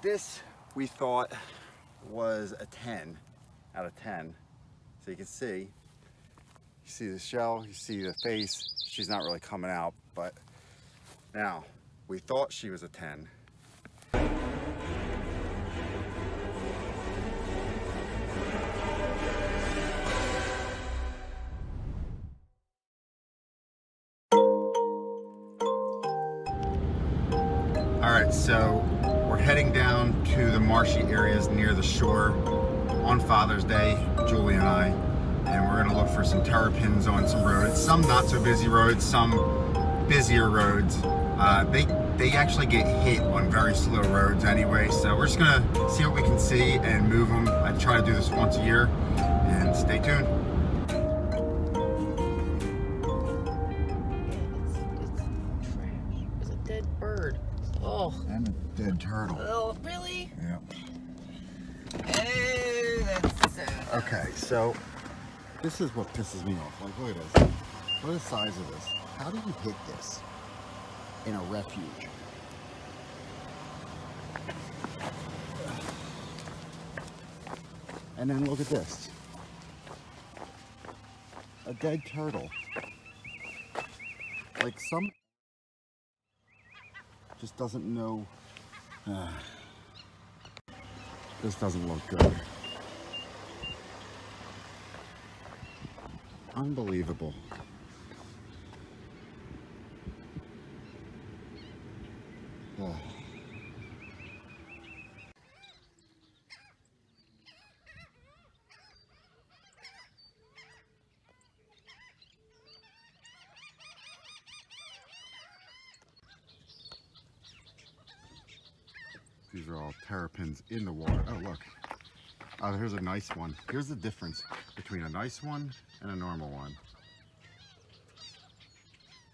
This we thought was a 10 out of 10. So you see the shell, you see the face. She's not really coming out, but now we thought she was a 10. Alright, so we're heading down to the marshy areas near the shore on Father's Day, Julie and I, and we're going to look for some terrapins on some roads, some not so busy roads, some busier roads. They actually get hit on very slow roads anyway, so we're just going to see what we can see and move them. I try to do this once a year, and stay tuned. It's trash. It's a dead bird. Oh. And a dead turtle. Oh, really? Yeah. Oh, that's so nice. Okay, so this is what pisses me off. Like, look at this. Look at the size of this. How do you hit this in a refuge? And then look at this. A dead turtle. Like, some just doesn't know. This doesn't look good. Unbelievable. Oh. These are all terrapins in the water. Oh, look. Oh, here's a nice one. Here's the difference between a nice one and a normal one.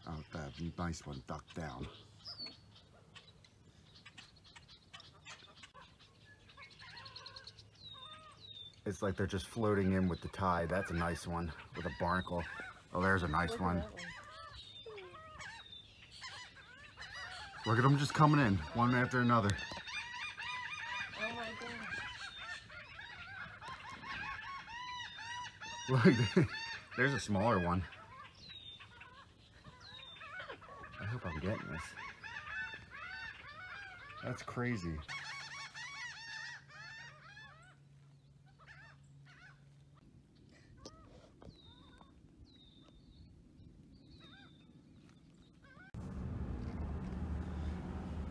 Oh, that nice one ducked down. It's like they're just floating in with the tide. That's a nice one with a barnacle. Oh, there's a nice one. Look at them just coming in, one after another. Look, there's a smaller one. I hope I'm getting this. That's crazy.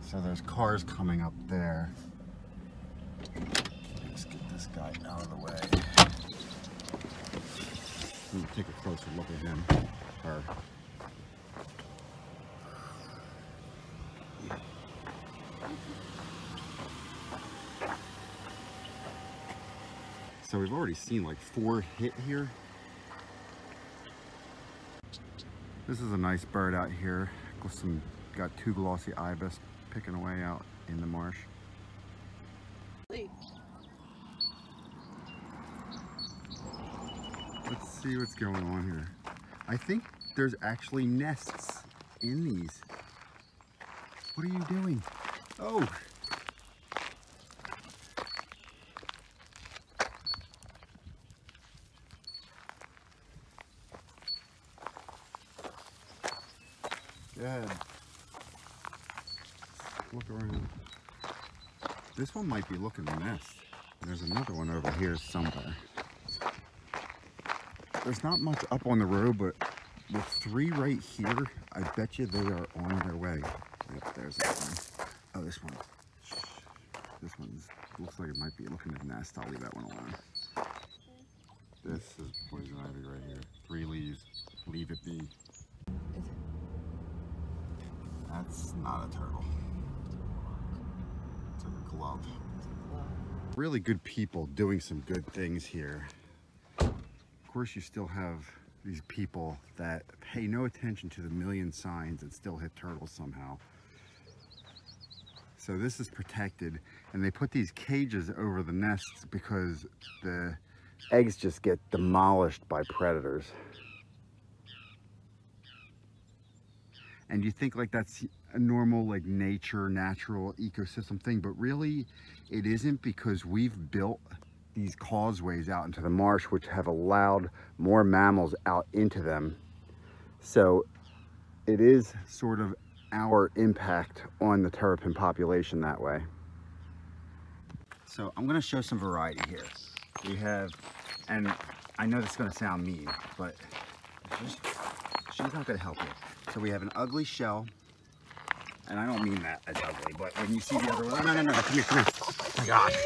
So there's cars coming up there. Let's get this guy out of the way. I'm gonna take a closer look at him. Her. So we've already seen like 4 hit here. This is a nice bird out here. Got 2 glossy ibis picking away out in the marsh. Let's see what's going on here. I think there's actually nests in these. What are you doing? Oh! Good. Look around. This one might be looking the nest. There's another one over here somewhere. There's not much up on the road, but with 3 right here, I bet you they are on their way. Yep, there's that one. Oh, this one. This one looks like it might be looking at the nest. I'll leave that one alone. This is poison ivy right here. 3 leaves. Leave it be. That's not a turtle. It's a glove. Really good people doing some good things here. Of course, you still have these people that pay no attention to the million signs and still hit turtles somehow. So this is protected, and they put these cages over the nests because the eggs just get demolished by predators. and you think like that's a normal like natural ecosystem thing, but really it isn't, because we've built these causeways out into the marsh which have allowed more mammals out into them. So it is sort of our impact on the terrapin population that way. So I'm going to show some variety here. We have, and I know this is going to sound mean, but she's not going to help you. So we have an ugly shell, and I don't mean that as ugly, but when you see the other one, no, come here, come here. Oh my gosh.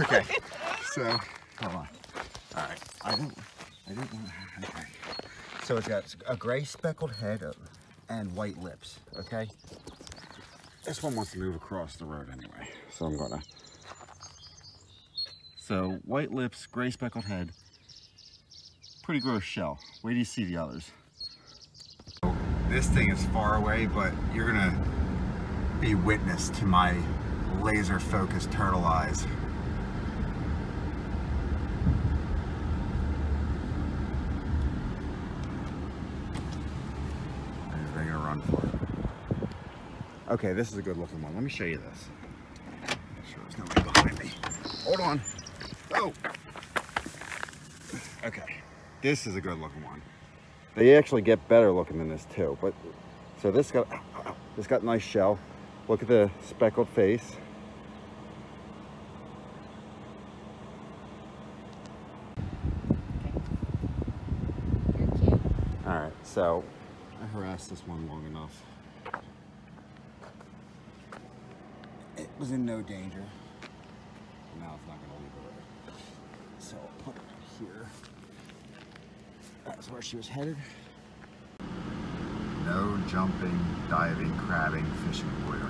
Okay, so, hold on. All right, I didn't want to, okay. So it's got a gray speckled head and white lips, okay? This one wants to move across the road anyway, so I'm gonna. So white lips, gray speckled head, pretty gross shell. Where do you see the others? This thing is far away, but you're gonna be witness to my laser focused turtle eyes. Okay, this is a good looking one. Let me show you this. I'm sure there's nobody behind me. Hold on. Oh! Okay, this is a good looking one. They actually get better looking than this too. But so this got a nice shell. Look at the speckled face. Okay. You're cute. Alright, so I harassed this one long enough. Was in no danger. Now it's not gonna leave her. So I'll put it here. That's where she was headed. No jumping, diving, crabbing, fishing, loitering.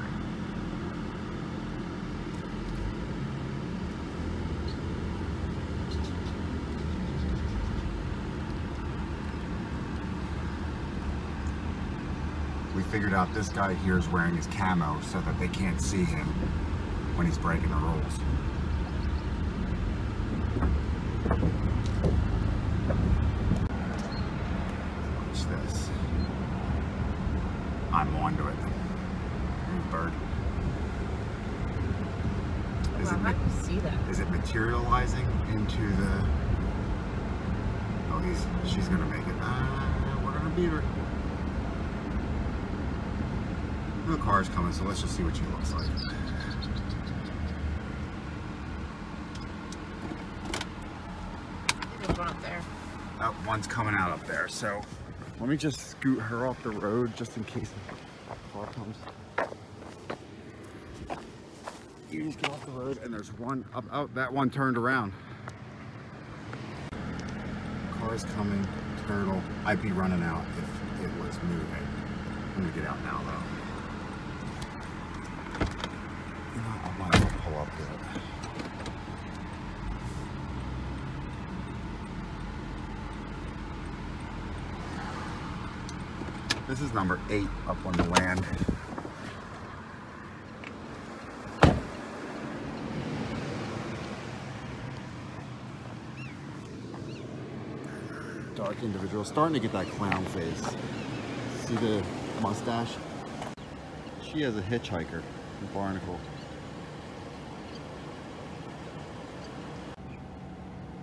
We figured out this guy here is wearing his camo so that they can't see him when he's breaking the rules. Watch this. I'm onto it. Ooh, bird. Is, wow, how do you see that? Is it materializing into the... Oh, she's gonna make it. We're gonna beat her. The car's coming, so let's just see what she looks like. There's one up there. That one's coming out up there, so let me just scoot her off the road just in case that car comes. You just get off the road, and there's one up. Oh, that one turned around. Car's coming, turtle. I'd be running out if it was moving. I'm gonna get out now, though. Up there. This is number 8 up on the land. Dark individual, starting to get that clown face. See the mustache? She has a hitchhiker, a barnacle.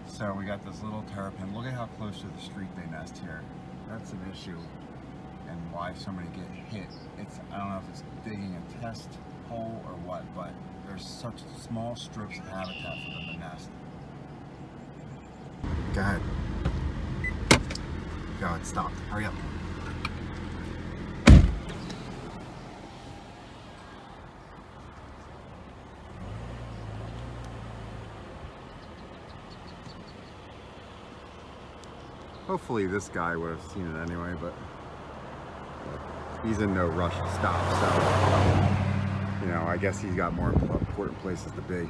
So we got this little terrapin. Look at how close to the street they nest here. That's an issue, and why so many get hit. It's, I don't know if it's digging a test hole or what, but there's such small strips of habitat for them to nest. Go ahead. Go ahead, stop. Hurry up. Hopefully this guy would have seen it anyway, but he's in no rush to stop, so, you know, I guess he's got more important places to be.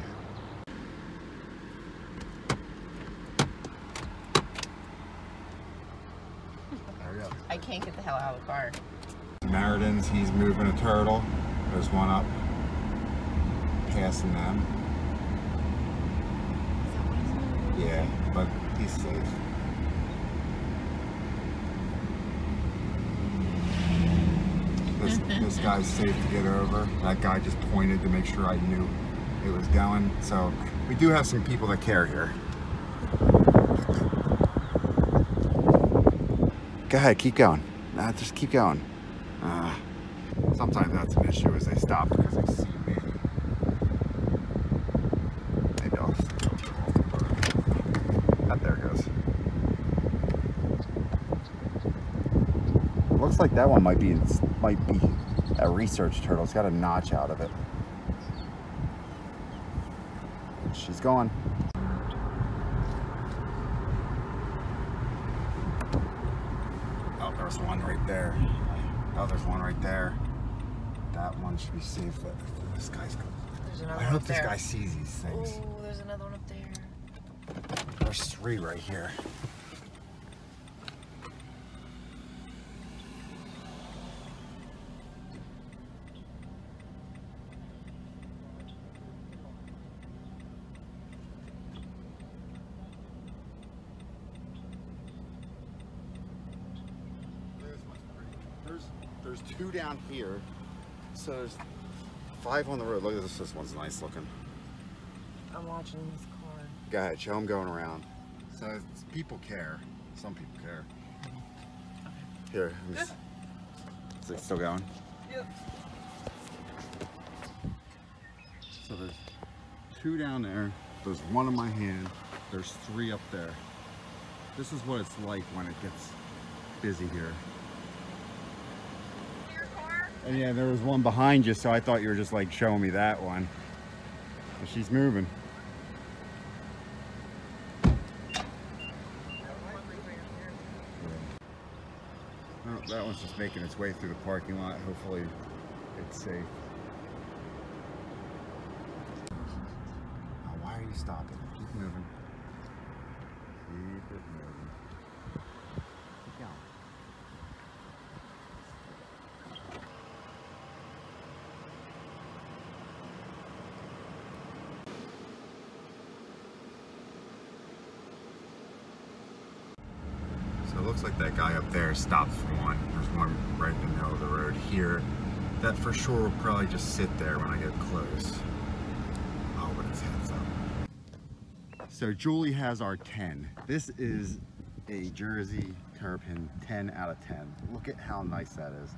Hurry up. I can't get the hell out of the car. Maridans, he's moving a turtle. There's one up, passing them. Yeah, but he's safe. this guy's safe to get over. That guy just pointed to make sure I knew it was going. So we do have some people that care here. Go ahead, keep going. Just keep going. Sometimes that's an issue, is they stop because they see me. Maybe I'll just go off the bird. Ah, there it goes. Looks like that one might be a research turtle. It's got a notch out of it. She's gone. Oh, there's one right there. Oh, there's one right there. That one should be safe. This guy's going. I hope this guy sees these things. Oh, there's another one up there. There's three right here. There's two down here, so there's five on the road. Look at this. This one's nice looking. I'm watching this corn. Go ahead, show them going around. So it's, people care. Some people care. Okay. Here. Is it still going? Yep. So there's two down there. There's one in my hand. There's three up there. This is what it's like when it gets busy here. And yeah, there was one behind you, so I thought you were just like showing me that one. But she's moving. Oh, that one's just making its way through the parking lot. Hopefully it's safe. Now, why are you stopping? Keep moving. Keep it moving. Keep going. Looks like that guy up there stopped for one. There's one right in the middle of the road here. That for sure will probably just sit there when I get close. Oh, but it's heads up. So Julie has our 10. This is a Jersey terrapin, 10 out of 10. Look at how nice that is.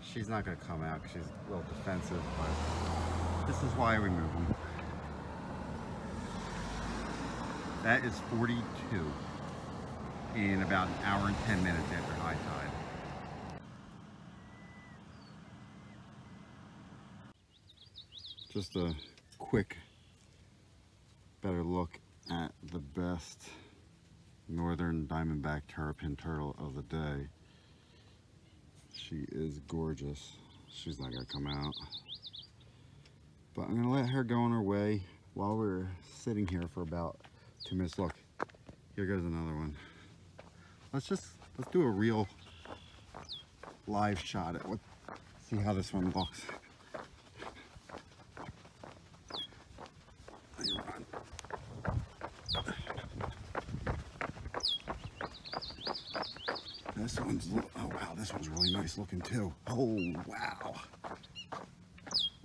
She's not gonna come out, she's a little defensive, but this is why we move them. That is 42. In about an hour and 10 minutes after high tide. Just a quick, better look at the best northern diamond-backed terrapin turtle of the day. She is gorgeous. She's not gonna come out. But I'm gonna let her go on her way while we're sitting here for about 2 minutes. Look, here goes another one. Let's do a real live shot at what, see how this one looks. This one's, oh wow, this one's really nice looking too. Oh wow.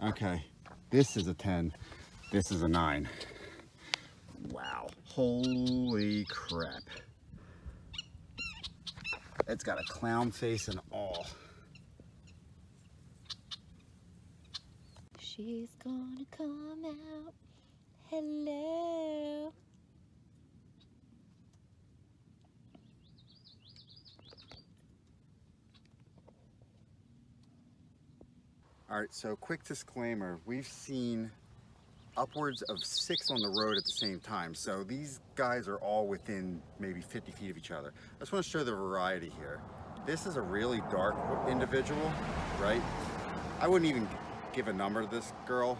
Okay, this is a 10, this is a 9. Wow, holy crap. It's got a clown face and all. She's gonna come out. Hello. All right, so quick disclaimer. We've seen upwards of 6 on the road at the same time. So these guys are all within maybe 50 feet of each other. I just want to show the variety here. This is a really dark individual, right? I wouldn't even give a number to this girl.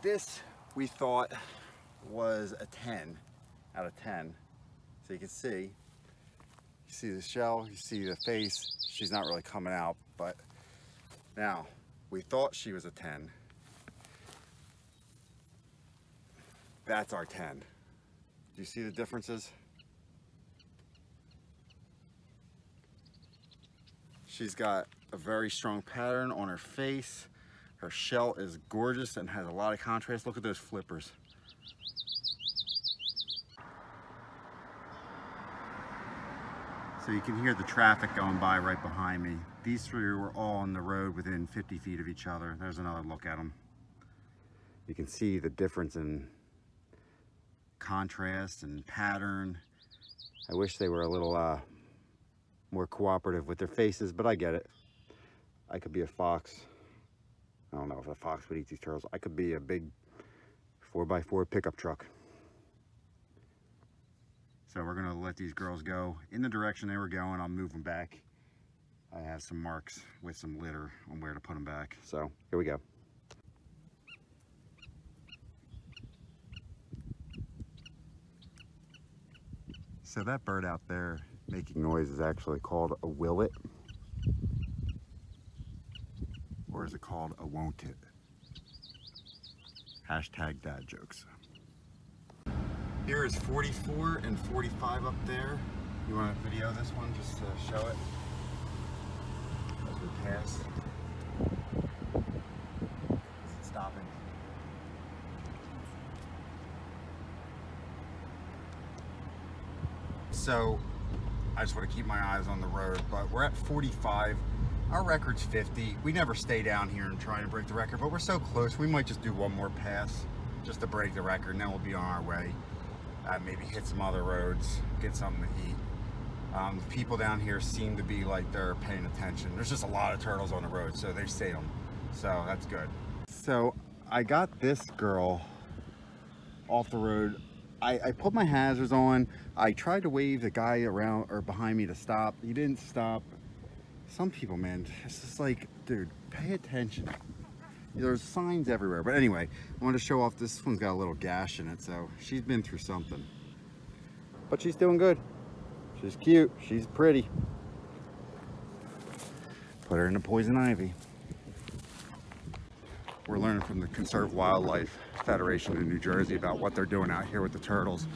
This we thought was a 10 out of 10. So you see the shell, you see the face. She's not really coming out, but now, we thought she was a 10. That's our 10. Do you see the differences? She's got a very strong pattern on her face. Her shell is gorgeous and has a lot of contrast. Look at those flippers. So you can hear the traffic going by right behind me. These three were all on the road within 50 feet of each other. There's another look at them. You can see the difference in contrast and pattern. I wish they were a little more cooperative with their faces, but I get it. I could be a fox. I don't know if a fox would eat these turtles. I could be a big 4x4 pickup truck. So we're gonna let these girls go in the direction they were going. I'll move them back. I have some marks with some litter on where to put them back. So here we go. So that bird out there making noise is actually called a willet. Or is it called a won't it? Hashtag dad jokes. Here is 44 and 45 up there. You want to video this one just to show it as we pass? Is it stopping? So I just want to keep my eyes on the road, but we're at 45. Our record's 50. We never stay down here and try to break the record, but we're so close. We might just do one more pass just to break the record, and then we'll be on our way. Maybe hit some other roads, get something to eat. The people down here seem to be like they're paying attention. There's just a lot of turtles on the road, so they see them. So that's good. So I got this girl off the road. I put my hazards on. I tried to wave the guy around or behind me to stop. He didn't stop. Some people, man, it's just like, dude, pay attention. There's signs everywhere. But anyway, I wanted to show off. This one's got a little gash in it, so she's been through something. But she's doing good. She's cute. She's pretty. Put her in the poison ivy. We're learning from the Conserve Wildlife Foundation in New Jersey about what they're doing out here with the turtles.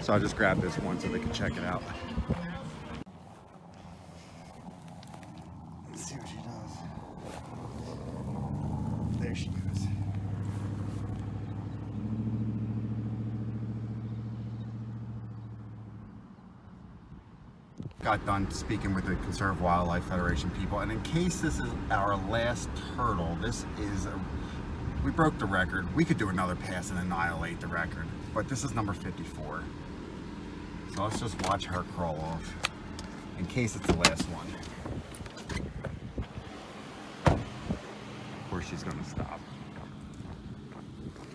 So I just grabbed this one so they can check it out. Let's see what she does. There she goes. Got done speaking with the Conserve Wildlife Foundation people, and in case this is our last turtle, this is we broke the record. We could do another pass and annihilate the record, but this is number 54. So let's just watch her crawl off in case it's the last one. Of course she's gonna stop.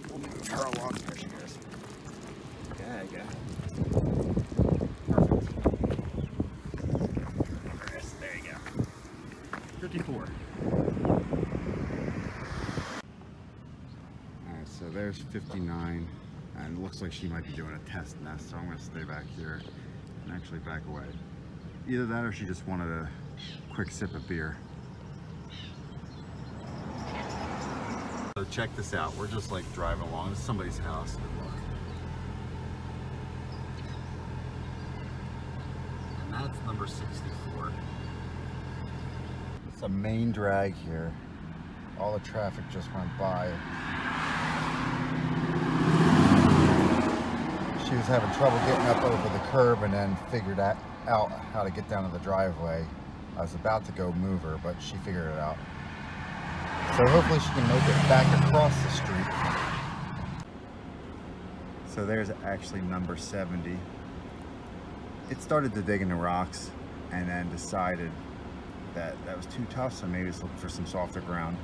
We'll move her along. There she goes. Yeah, yeah. Perfect. There you go. 54. Alright, so there's 59. And it looks like she might be doing a test nest, so I'm going to stay back here and actually back away. Either that or she just wanted a quick sip of beer. So check this out. We're just like driving along. This is somebody's house. And that's number 64. It's a main drag here. All the traffic just went by. She was having trouble getting up over the curb and then figured out how to get down to the driveway. I was about to go move her, but she figured it out. So hopefully she can make it back across the street. So there's actually number 70. It started to dig in the rocks and then decided that was too tough, so maybe it's looking for some softer ground.